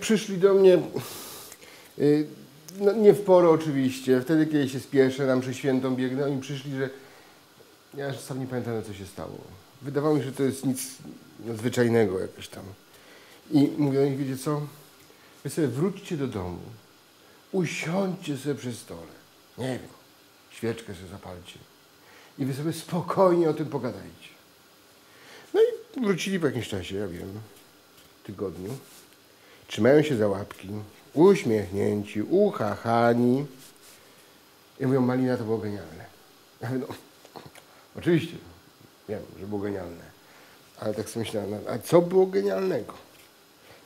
Przyszli do mnie no nie w porę oczywiście, wtedy kiedy się spieszę, na mszę świętą biegnę, oni przyszli, że ja sam nie pamiętam, co się stało. Wydawało mi się, że to jest nic nadzwyczajnego jakoś tam. I mówię do nich, wiecie co, wy sobie wróćcie do domu, usiądźcie sobie przy stole, nie wiem, świeczkę sobie zapalcie i wy sobie spokojnie o tym pogadajcie. No i wrócili po jakimś czasie, ja wiem, tygodniu. Trzymają się za łapki, uśmiechnięci, uchachani. I mówią, Malina, to było genialne. Ja mówię, no, oczywiście, wiem, że było genialne. Ale tak sobie myślałem, a co było genialnego?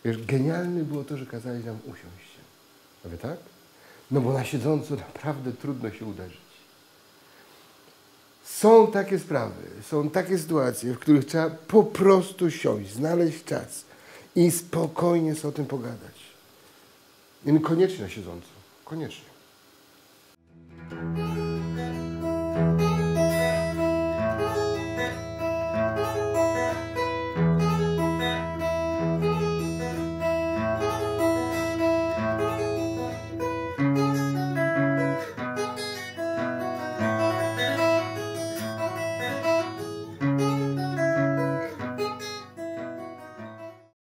Wiesz, genialne było to, że kazałeś nam usiąść się. Ja mówię, tak? No bo na siedząco naprawdę trudno się uderzyć. Są takie sprawy, są takie sytuacje, w których trzeba po prostu siąść, znaleźć czas i spokojnie sobie o tym pogadać. Koniecznie na siedząco, koniecznie.